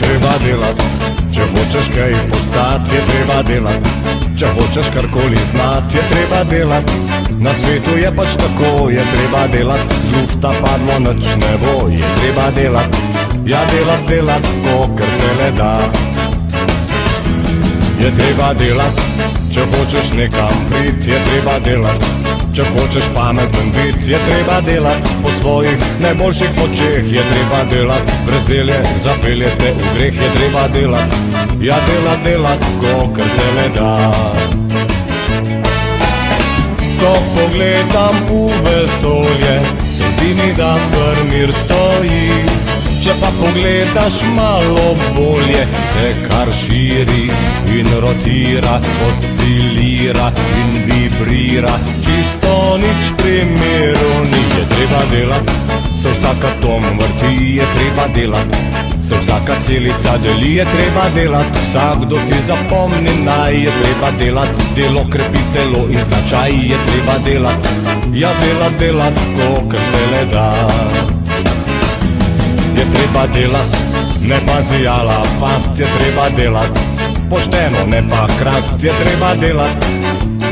treba delat, če hočeš kaj postati, je treba delat, če hočeš karkoli znati, je treba delat. Na svetu je pač tako, je treba delat, z lufta padlo nič ne bo, je treba delat, ja delat, delat, kakor se le da. Je treba delat, če hočeš nekam priti, je treba delat, če hočeš pameten biti, je treba delat, po svojih najboljših močeh je treba delat, brez delje zapeljete v greh, je treba delat, ja delat, delat, kakor se le da. Ko pogledam v vesolje, se zdi mi, da kar mir stoji, če pa pogledaš malo bolje, se kar širi in rotira, oscilira in vibrira, čisto nič primeru ni. Je treba delat, se vsak atom vrti, je treba delat, se vsaka celica deli, je treba delat, vsakdo si zapomni naj, je treba delat, delo krepi telo in značaj, je treba delat, ja delat, delat, kakor se le da. Je treba delat, ne pazi a la past, je treba delat, pošteno ne pa krast, je treba delat,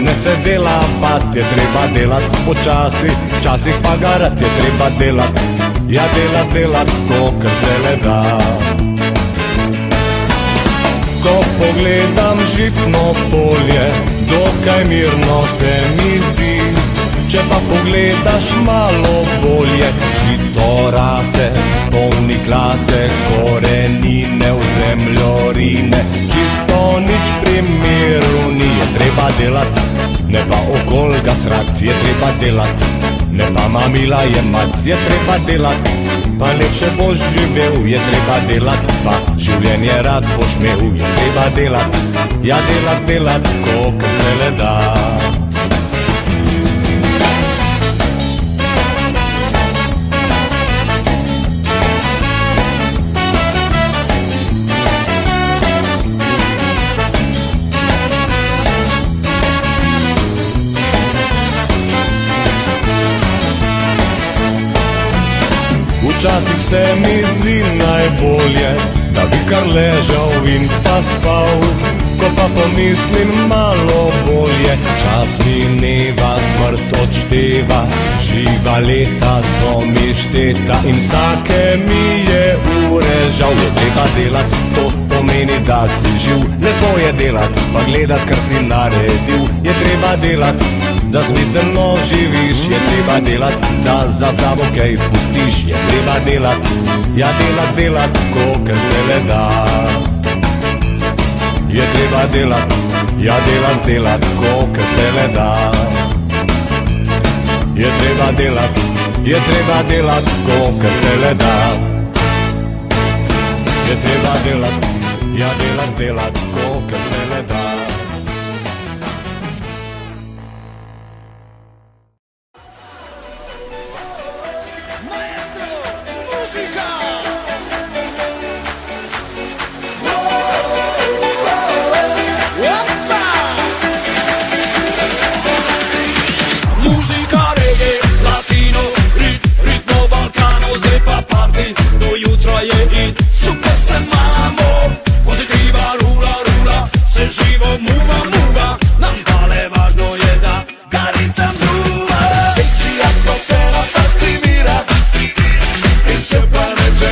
ne se dela pat, je treba delat, počasi, včasih pa garat, je treba delat, ja delat, delat, kakor se le da. Ko pogledam žitno polje, dokaj mirno se mi zdi, če pa pogledaš malo bolje, žito rase, polni klase, korenine v zemljo rine, čisto nič pri miru ni. Je treba delat, ne pa okolga srat, je treba delat, ne pa mamila jemat, je treba delat, pa lepše boš živel, je treba delat, pa življenje rad boš imel, je treba delat, ja delat, delat, kakor se le da. Včasih se mi zdi najbolje, da bi kar ležal in pa spal, ko pa pomislim malo bolje, čas mineva, smrt odšteva, živa leta so mi šteta in vsake mi je ure žal. Je treba delat, to pomeni, da si živ, lepo je delat, pa gledat, kar si naredil, je treba delat, da smiselno živiš, je treba delat, da za sabo kaj pustiš, je treba delat, ja delat, delat, kakor se le da. Je treba delat, ja delat, delat, kakor se le da. Je treba delat, kakor se le da. Je treba delat, ja delat, delat, kakor se le da. Seksi atmosfera fascinira, in se pa reče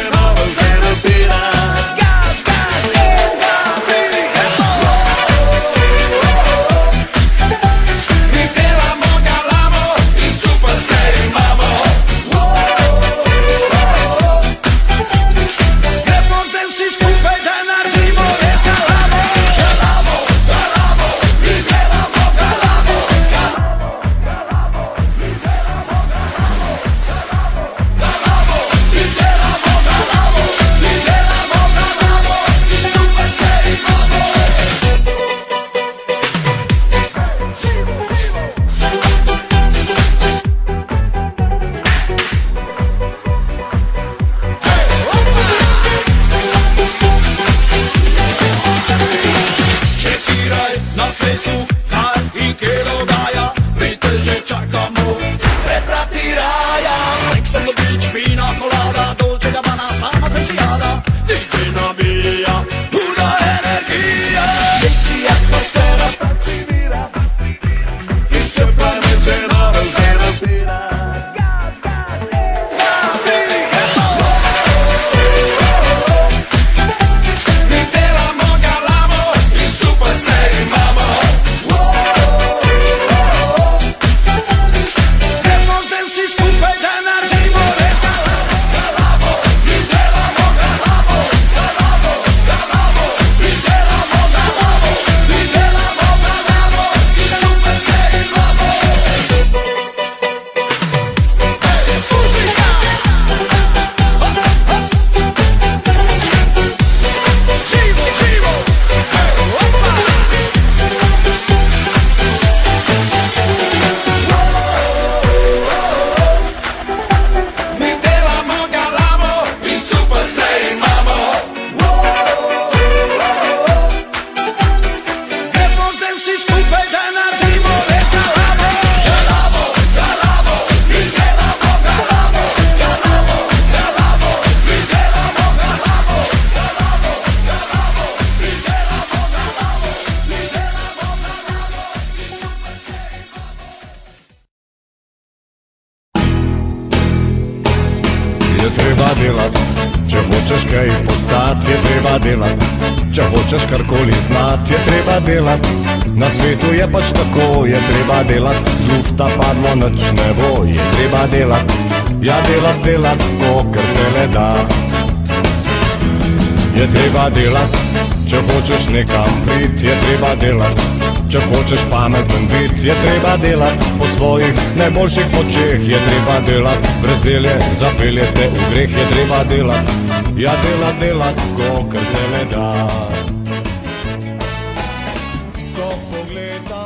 je treba delat, če hočeš kaj postati, je treba delat, če hočeš karkoli znati, je treba delat. Na svetu je pač tako, je treba delat, z lufta padlo nič ne bo, je treba delat, ja delat, delat, kakor se le da. Je treba delat, če hočeš nekam priti, je treba delat, če hočeš pameten biti, je treba delat, po svojih najboljših močeh je treba delat, brez delje zapeljete v greh, je treba delat, ja delat, delat, kakor se le da. Ko pogledam